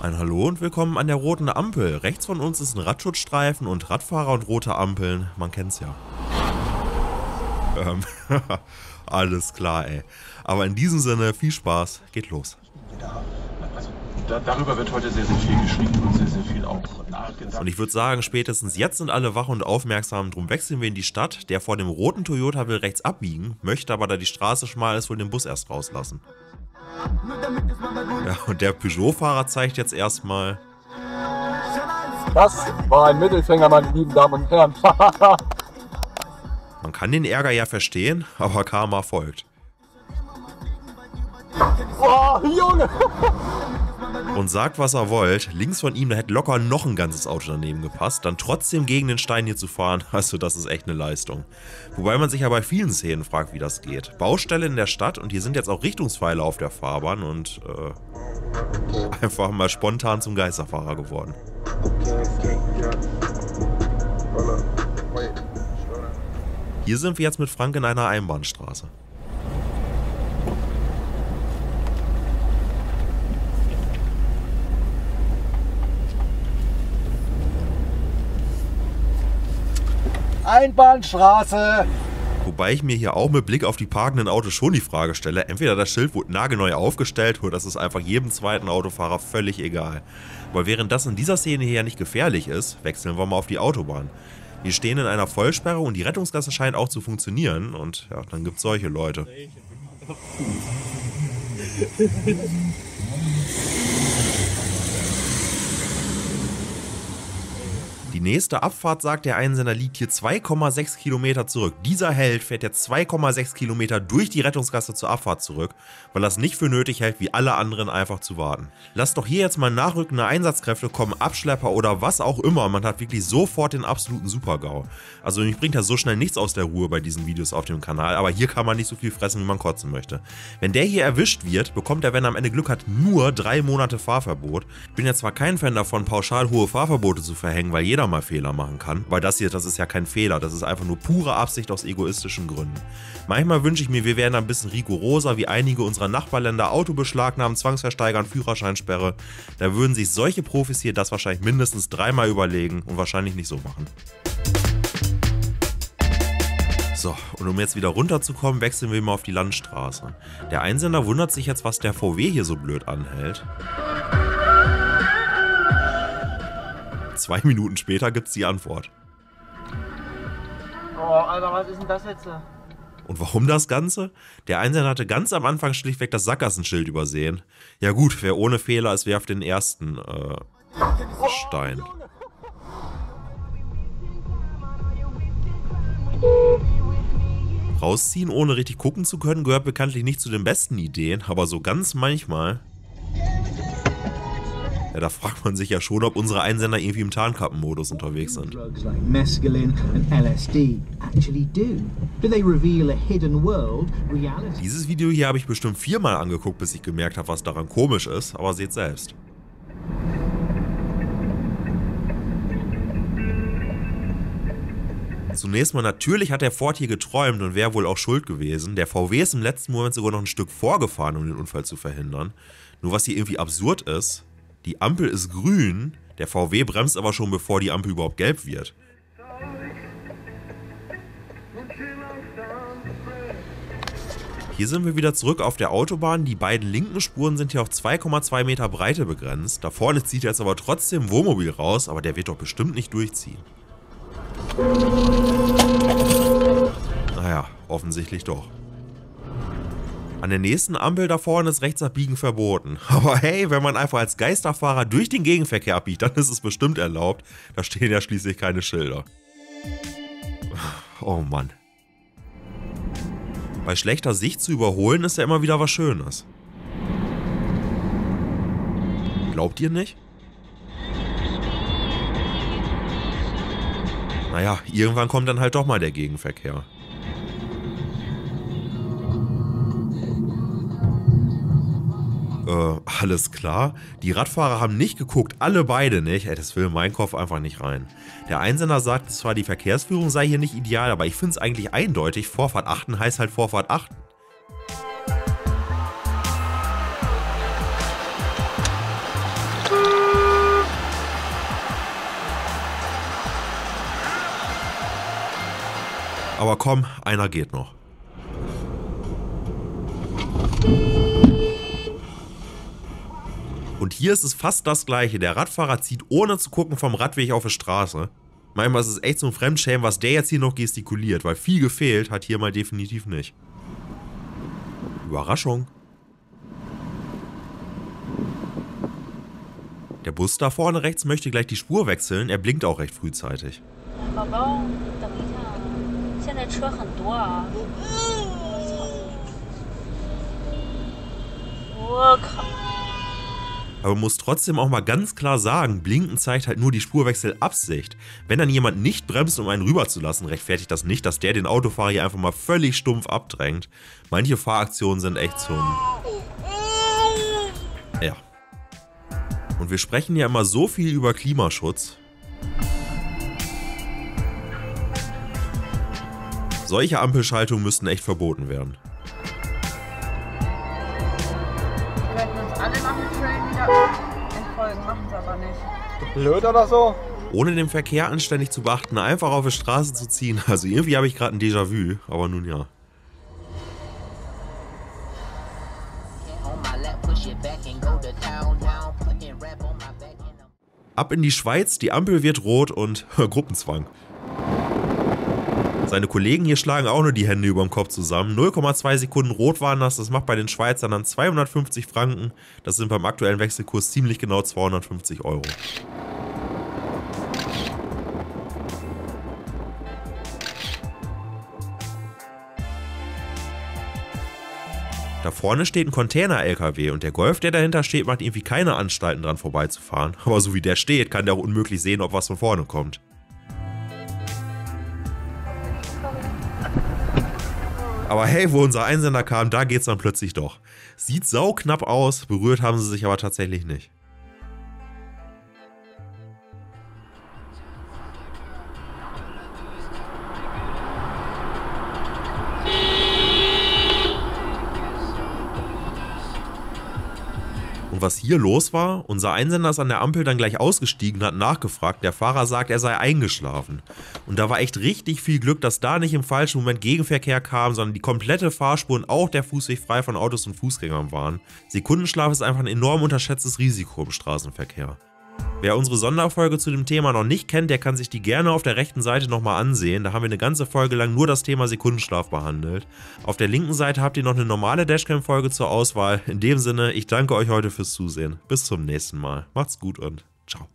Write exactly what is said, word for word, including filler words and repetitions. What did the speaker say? Ein Hallo und willkommen an der roten Ampel. Rechts von uns ist ein Radschutzstreifen und Radfahrer und rote Ampeln, man kennt's ja. Ähm, alles klar, ey. Aber in diesem Sinne, viel Spaß, geht los. Also, da, darüber wird heute sehr, sehr viel geschrieben und sehr, sehr viel auch nachgedacht. Und ich würde sagen, spätestens jetzt sind alle wach und aufmerksam, drum wechseln wir in die Stadt. Der vor dem roten Toyota will rechts abbiegen, möchte aber, da die Straße schmal ist, wohl den Bus erst rauslassen. Ja, und der Peugeot-Fahrer zeigt jetzt erstmal. Das war ein Mittelfinger, meine lieben Damen und Herren. Man kann den Ärger ja verstehen, aber Karma folgt. Oh, Junge! Und sagt, was er wollt, links von ihm, da hätte locker noch ein ganzes Auto daneben gepasst, dann trotzdem gegen den Stein hier zu fahren, also das ist echt eine Leistung. Wobei man sich ja bei vielen Szenen fragt, wie das geht. Baustelle in der Stadt und hier sind jetzt auch Richtungspfeile auf der Fahrbahn und äh, einfach mal spontan zum Geisterfahrer geworden. Hier sind wir jetzt mit Frank in einer Einbahnstraße. Einbahnstraße. Wobei ich mir hier auch mit Blick auf die parkenden Autos schon die Frage stelle, entweder das Schild wurde nagelneu aufgestellt oder das ist einfach jedem zweiten Autofahrer völlig egal. Aber während das in dieser Szene hier ja nicht gefährlich ist, wechseln wir mal auf die Autobahn. Wir stehen in einer Vollsperre und die Rettungsgasse scheint auch zu funktionieren und ja, dann gibt es solche Leute. Die nächste Abfahrt, sagt der Einsender, liegt hier zwei Komma sechs Kilometer zurück. Dieser Held fährt jetzt zwei Komma sechs Kilometer durch die Rettungsgasse zur Abfahrt zurück, weil das nicht für nötig hält, wie alle anderen einfach zu warten. Lasst doch hier jetzt mal nachrückende Einsatzkräfte kommen, Abschlepper oder was auch immer, man hat wirklich sofort den absoluten Super-GAU. Also mich bringt ja so schnell nichts aus der Ruhe bei diesen Videos auf dem Kanal, aber hier kann man nicht so viel fressen, wie man kotzen möchte. Wenn der hier erwischt wird, bekommt er, wenn er am Ende Glück hat, nur drei Monate Fahrverbot. Ich bin ja zwar kein Fan davon, pauschal hohe Fahrverbote zu verhängen, weil jeder mal Fehler machen kann, weil das hier, das ist ja kein Fehler, das ist einfach nur pure Absicht aus egoistischen Gründen. Manchmal wünsche ich mir, wir wären ein bisschen rigoroser, wie einige unserer Nachbarländer, Autobeschlagnahmen, Zwangsversteigern, Führerscheinsperre, da würden sich solche Profis hier das wahrscheinlich mindestens dreimal überlegen und wahrscheinlich nicht so machen. So, und um jetzt wieder runterzukommen, wechseln wir mal auf die Landstraße. Der Einsender wundert sich jetzt, was der V W hier so blöd anhält. Zwei Minuten später gibt's die Antwort. Oh, Alter, was ist denn das jetzt? Und warum das Ganze? Der Einsender hatte ganz am Anfang schlichtweg das Sackgassenschild übersehen. Ja gut, wer ohne Fehler ist, werft den ersten äh, Stein. Rausziehen, ohne richtig gucken zu können, gehört bekanntlich nicht zu den besten Ideen, aber so ganz manchmal... Ja, da fragt man sich ja schon, ob unsere Einsender irgendwie im Tarnkappenmodus unterwegs sind. Dieses Video hier habe ich bestimmt viermal angeguckt, bis ich gemerkt habe, was daran komisch ist, aber seht selbst. Zunächst mal, natürlich hat der Ford hier geträumt und wäre wohl auch schuld gewesen. Der V W ist im letzten Moment sogar noch ein Stück vorgefahren, um den Unfall zu verhindern. Nur was hier irgendwie absurd ist, die Ampel ist grün, der V W bremst aber schon, bevor die Ampel überhaupt gelb wird. Hier sind wir wieder zurück auf der Autobahn, die beiden linken Spuren sind hier auf zwei Komma zwei Meter Breite begrenzt. Da vorne zieht jetzt aber trotzdem Wohnmobil raus, aber der wird doch bestimmt nicht durchziehen. Naja, offensichtlich doch. An der nächsten Ampel da vorne ist rechts abbiegen verboten. Aber hey, wenn man einfach als Geisterfahrer durch den Gegenverkehr abbiegt, dann ist es bestimmt erlaubt. Da stehen ja schließlich keine Schilder. Oh Mann. Bei schlechter Sicht zu überholen ist ja immer wieder was Schönes. Glaubt ihr nicht? Naja, irgendwann kommt dann halt doch mal der Gegenverkehr. Äh, alles klar. Die Radfahrer haben nicht geguckt, alle beide nicht. Ey, das will in meinen Kopf einfach nicht rein. Der Einsender sagt zwar, die Verkehrsführung sei hier nicht ideal, aber ich finde es eigentlich eindeutig. Vorfahrt achten heißt halt Vorfahrt achten. Aber komm, einer geht noch. Und hier ist es fast das Gleiche. Der Radfahrer zieht ohne zu gucken vom Radweg auf die Straße. Manchmal ist es echt so ein Fremdschämen, was der jetzt hier noch gestikuliert, weil viel gefehlt hat hier mal definitiv nicht. Überraschung. Der Bus da vorne rechts möchte gleich die Spur wechseln, er blinkt auch recht frühzeitig. Aber man muss trotzdem auch mal ganz klar sagen, Blinken zeigt halt nur die Spurwechselabsicht. Wenn dann jemand nicht bremst, um einen rüberzulassen, rechtfertigt das nicht, dass der den Autofahrer hier einfach mal völlig stumpf abdrängt. Manche Fahraktionen sind echt zum... Ja. Und wir sprechen ja immer so viel über Klimaschutz. Solche Ampelschaltungen müssten echt verboten werden. Blöd oder so? Ohne den Verkehr anständig zu beachten, einfach auf die Straße zu ziehen. Also irgendwie habe ich gerade ein Déjà-vu, aber nun ja. Ab in die Schweiz, die Ampel wird rot und Gruppenzwang. Seine Kollegen hier schlagen auch nur die Hände über dem Kopf zusammen. null Komma zwei Sekunden rot waren das, das macht bei den Schweizern dann zweihundertfünfzig Franken. Das sind beim aktuellen Wechselkurs ziemlich genau zweihundertfünfzig Euro. Da vorne steht ein Container-L K W und der Golf, der dahinter steht, macht irgendwie keine Anstalten dran vorbeizufahren. Aber so wie der steht, kann der auch unmöglich sehen, ob was von vorne kommt. Aber hey, wo unser Einsender kam, da geht's dann plötzlich doch. Sieht sauknapp aus, berührt haben sie sich aber tatsächlich nicht. Und was hier los war, unser Einsender ist an der Ampel dann gleich ausgestiegen, hat nachgefragt, der Fahrer sagt, er sei eingeschlafen. Und da war echt richtig viel Glück, dass da nicht im falschen Moment Gegenverkehr kam, sondern die komplette Fahrspur und auch der Fußweg frei von Autos und Fußgängern waren. Sekundenschlaf ist einfach ein enorm unterschätztes Risiko im Straßenverkehr. Wer unsere Sonderfolge zu dem Thema noch nicht kennt, der kann sich die gerne auf der rechten Seite nochmal ansehen. Da haben wir eine ganze Folge lang nur das Thema Sekundenschlaf behandelt. Auf der linken Seite habt ihr noch eine normale Dashcam-Folge zur Auswahl. In dem Sinne, ich danke euch heute fürs Zusehen. Bis zum nächsten Mal. Macht's gut und ciao.